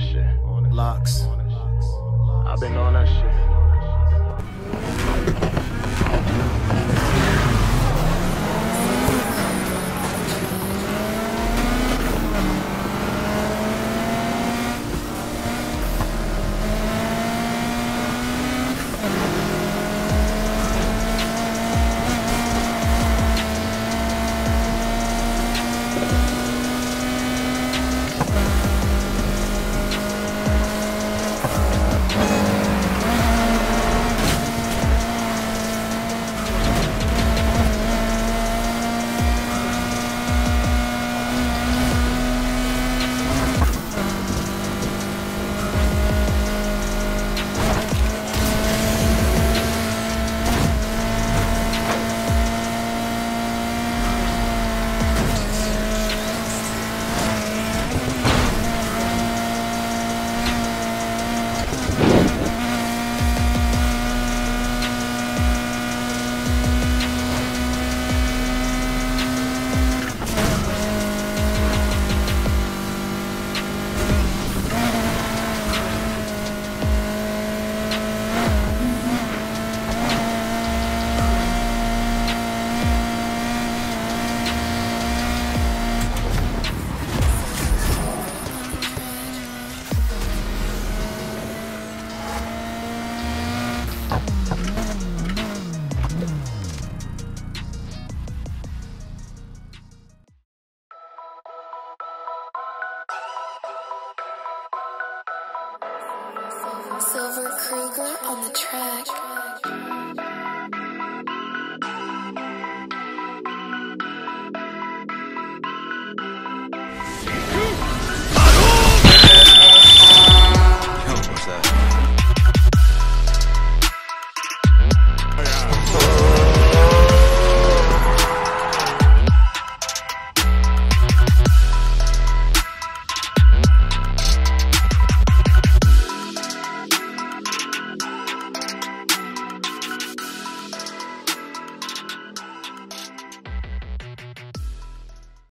that shit. Locks. I've been on that shit. Silver Kruger on the track.